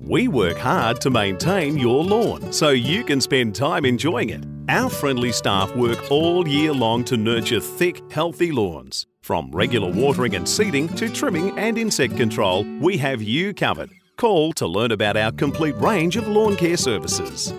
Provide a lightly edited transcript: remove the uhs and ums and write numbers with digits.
We work hard to maintain your lawn so you can spend time enjoying it. Our friendly staff work all year long to nurture thick, healthy lawns. From regular watering and seeding to trimming and insect control, we have you covered. Call to learn about our complete range of lawn care services.